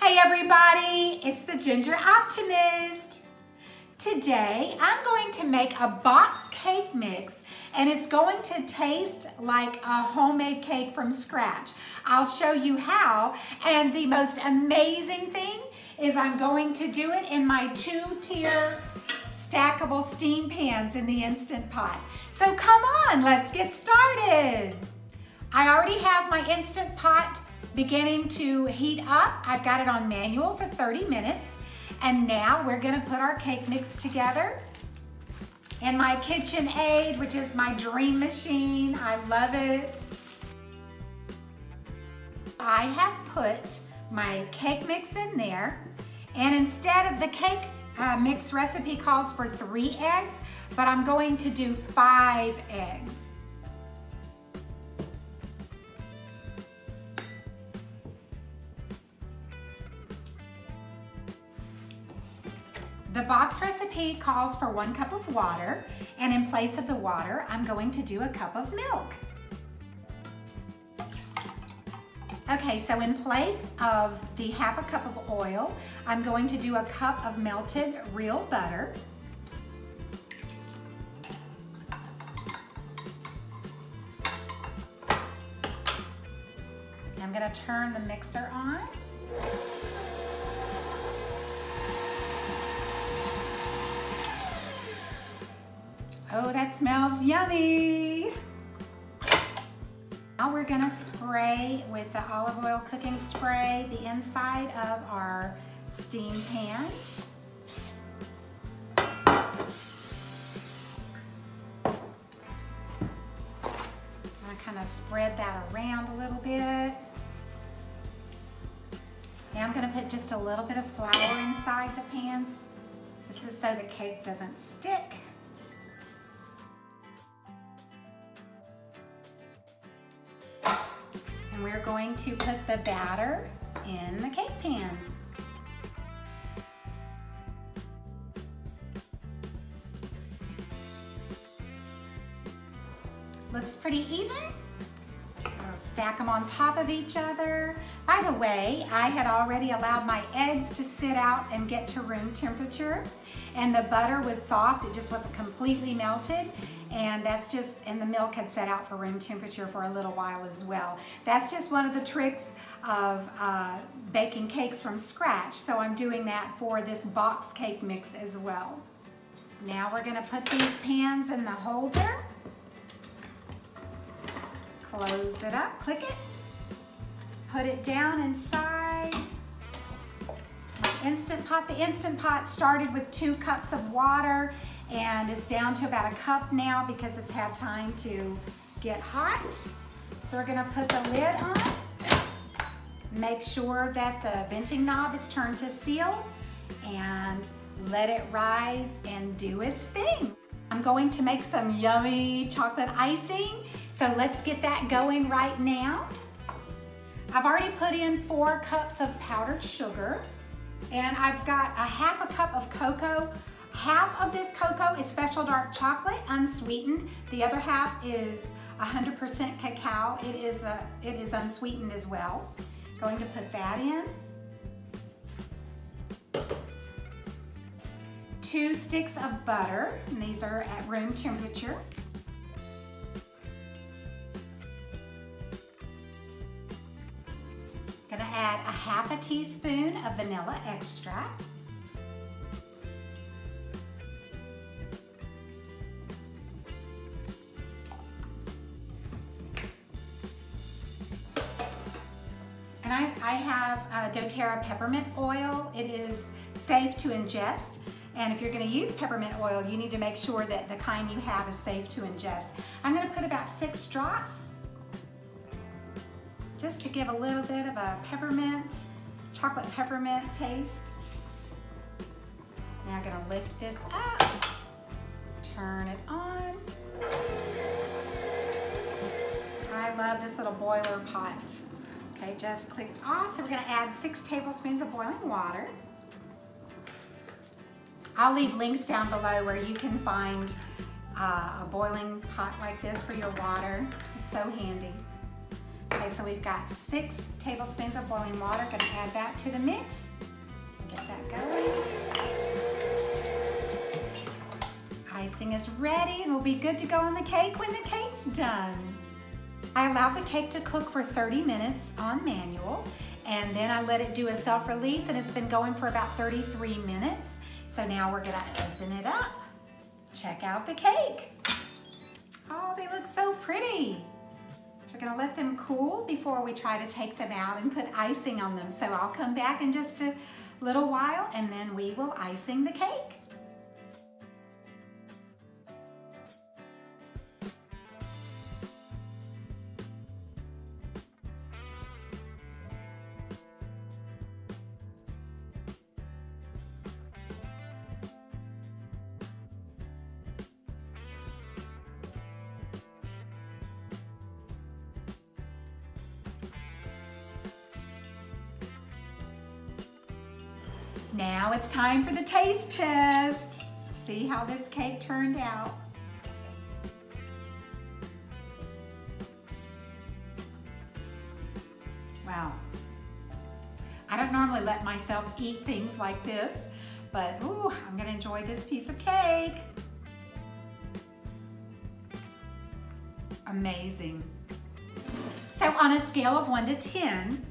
Hey everybody, it's the Ginger Optimist. Today I'm going to make a box cake mix and it's going to taste like a homemade cake from scratch. I'll show you how, and the most amazing thing is I'm going to do it in my two-tier stackable steam pans in the Instant Pot. So come on, let's get started. I already have my Instant Pot beginning to heat up. I've got it on manual for 30 minutes. And now we're gonna put our cake mix together in my KitchenAid, which is my dream machine. I love it. I have put my cake mix in there, and instead of the cake mix recipe calls for 3 eggs, but I'm going to do 5 eggs. The box recipe calls for 1 cup of water, and in place of the water, I'm going to do a cup of milk. Okay, so in place of the 1/2 cup of oil, I'm going to do a cup of melted real butter. I'm gonna turn the mixer on. Oh, that smells yummy. Now we're gonna spray with the olive oil cooking spray the inside of our steam pans. I'm gonna kind of spread that around a little bit. Now I'm gonna put just a little bit of flour inside the pans. This is so the cake doesn't stick. And we're going to put the batter in the cake pans. Looks pretty even. I'll stack them on top of each other. By the way, I had already allowed my eggs to sit out and get to room temperature, and the butter was soft, it just wasn't completely melted. And that's just, and the milk had set out for room temperature for a little while as well. That's just one of the tricks of baking cakes from scratch. So I'm doing that for this box cake mix as well. Now we're gonna put these pans in the holder. Close it up, click it. Put it down inside. Instant Pot. The Instant Pot started with 2 cups of water, and it's down to about 1 cup now because it's had time to get hot. So we're gonna put the lid on. Make sure that the venting knob is turned to seal and let it rise and do its thing. I'm going to make some yummy chocolate icing. So let's get that going right now. I've already put in 4 cups of powdered sugar. And I've got 1/2 cup of cocoa. 1/2 of this cocoa is special dark chocolate, unsweetened. The other 1/2 is 100% cacao. It is unsweetened as well. Going to put that in. 2 sticks of butter, and these are at room temperature. Gonna add 1/2 teaspoon of vanilla extract. And I have doTERRA peppermint oil. It is safe to ingest. And if you're gonna use peppermint oil, you need to make sure that the kind you have is safe to ingest. I'm gonna put about 6 drops. Just to give a little bit of a peppermint, chocolate peppermint taste. Now I'm gonna lift this up, turn it on. I love this little boiler pot. Okay, just clicked off. So we're gonna add 6 tablespoons of boiling water. I'll leave links down below where you can find a boiling pot like this for your water. It's so handy. Okay, so we've got 6 tablespoons of boiling water. Gonna add that to the mix. Get that going. Icing is ready and will be good to go on the cake when the cake's done. I allowed the cake to cook for 30 minutes on manual, and then I let it do a self-release, and it's been going for about 33 minutes. So now we're gonna open it up. Check out the cake. Oh, they look so pretty. So we're gonna let them cool before we try to take them out and put icing on them. So I'll come back in just a little while and then we will icing the cake. Now it's time for the taste test. See how this cake turned out. Wow. I don't normally let myself eat things like this, but ooh, I'm gonna enjoy this piece of cake. Amazing. So on a scale of 1 to 10,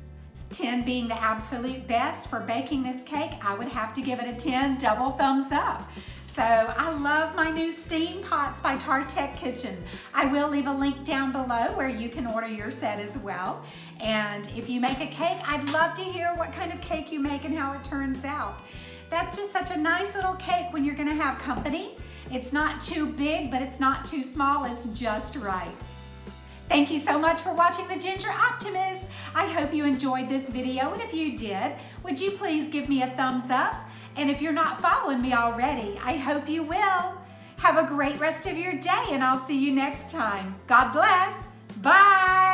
10 being the absolute best for baking this cake, I would have to give it a 10, double thumbs up. So I love my new steam pots by Tartek Kitchen. I will leave a link down below where you can order your set as well. And if you make a cake, I'd love to hear what kind of cake you make and how it turns out. That's just such a nice little cake when you're gonna have company. It's not too big, but it's not too small, it's just right. Thank you so much for watching The Ginger Optimist. I hope you enjoyed this video, and if you did, would you please give me a thumbs up? And if you're not following me already, I hope you will. Have a great rest of your day, and I'll see you next time. God bless. Bye.